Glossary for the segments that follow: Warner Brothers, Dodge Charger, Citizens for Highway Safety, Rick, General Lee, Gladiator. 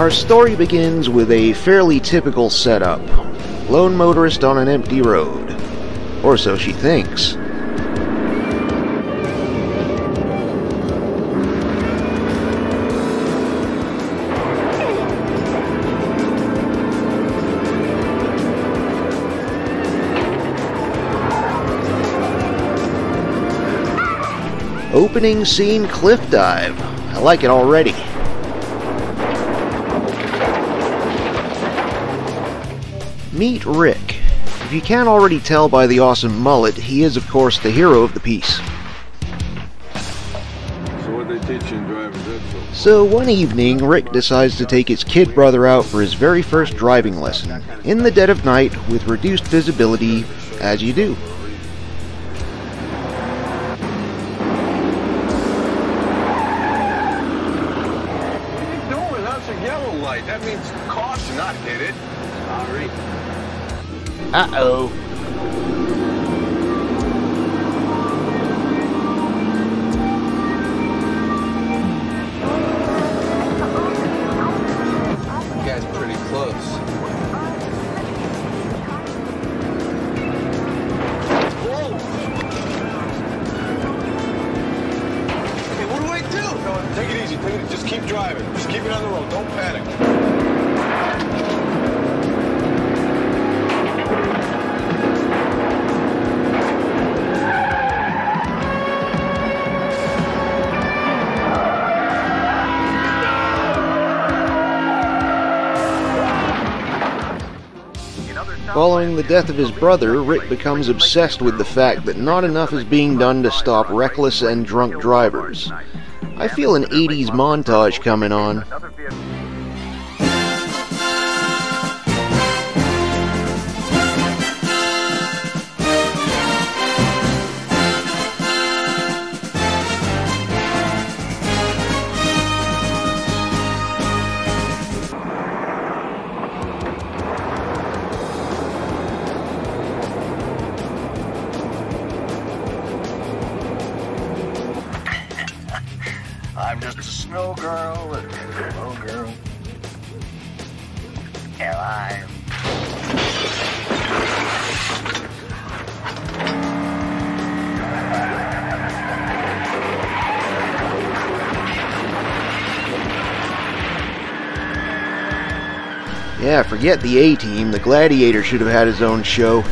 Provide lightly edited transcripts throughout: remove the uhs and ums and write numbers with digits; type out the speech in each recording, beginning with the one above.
Our story begins with a fairly typical setup. Lone motorist on an empty road. Or so she thinks. Opening scene cliff dive. I like it already. Meet Rick. If you can't already tell by the awesome mullet, he is, of course, the hero of the piece. So one evening, Rick decides to take his kid brother out for his very first driving lesson, in the dead of night, with reduced visibility, as you do. That means caution, not hit it. Sorry. You guys are pretty close. Hey, what do I do? No, take it easy, take it easy. Just keep driving. Just keep it on the road. Don't panic. Following the death of his brother, Rick becomes obsessed with the fact that not enough is being done to stop reckless and drunk drivers. I feel an 80s montage coming on. I'm just a snow girl and a low girl. Hell, I'm... Yeah, forget the A-Team. The Gladiator should have had his own show.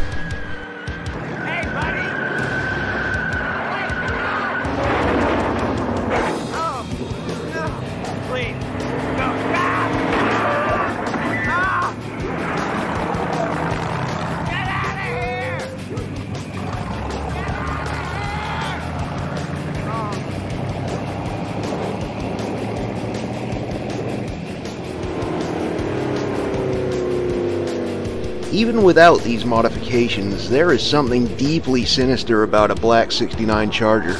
Even without these modifications, there is something deeply sinister about a black '69 Charger.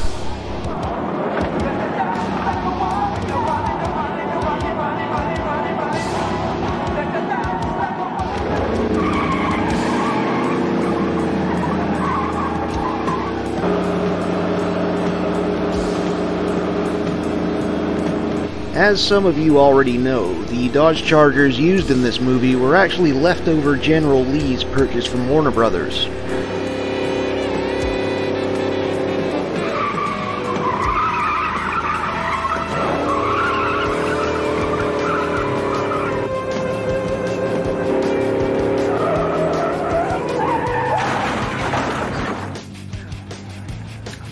As some of you already know, the Dodge Chargers used in this movie were actually leftover General Lee's purchase from Warner Brothers.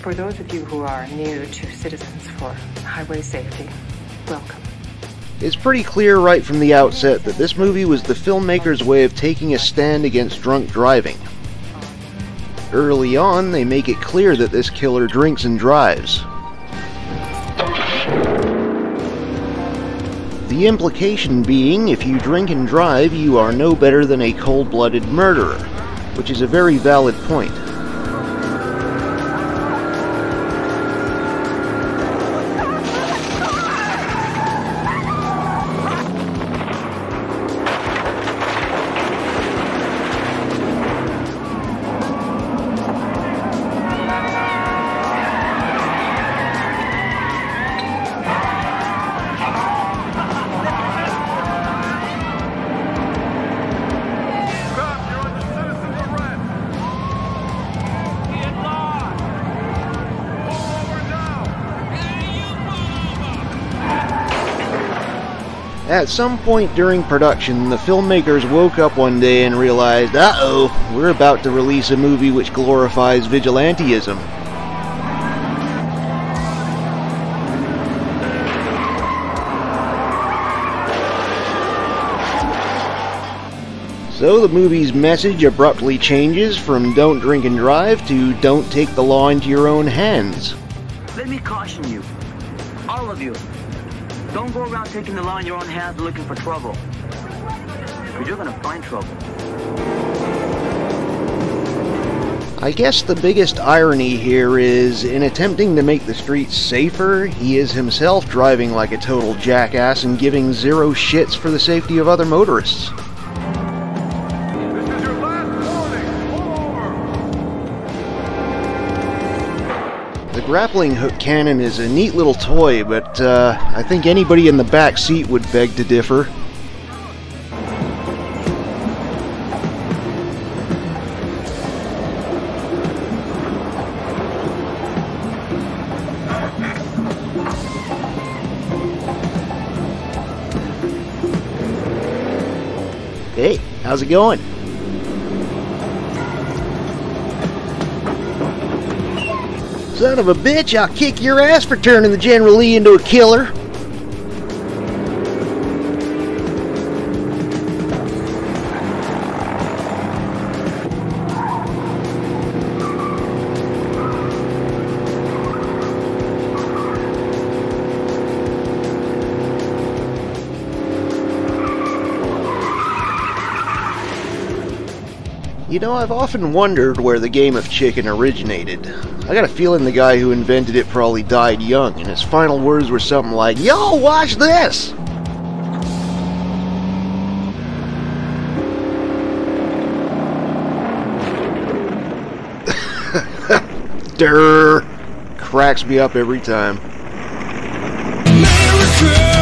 For those of you who are new to Citizens for Highway Safety, welcome. It's pretty clear right from the outset that this movie was the filmmaker's way of taking a stand against drunk driving. Early on, they make it clear that this killer drinks and drives. The implication being, if you drink and drive, you are no better than a cold-blooded murderer, which is a very valid point. At some point during production, the filmmakers woke up one day and realized, uh-oh, we're about to release a movie which glorifies vigilantism. So the movie's message abruptly changes from don't drink and drive to don't take the law into your own hands. Let me caution you, all of you. Don't go around taking the law in your own hands looking for trouble. Because you're going to find trouble. I guess the biggest irony here is, in attempting to make the streets safer, he is himself driving like a total jackass and giving zero shits for the safety of other motorists. Grappling hook cannon is a neat little toy, but I think anybody in the back seat would beg to differ. Hey, how's it going? Son of a bitch, I'll kick your ass for turning the General Lee into a killer. You know, I've often wondered where the game of chicken originated. I got a feeling the guy who invented it probably died young, and his final words were something like, "Yo, watch this!" Durr. Cracks me up every time. America!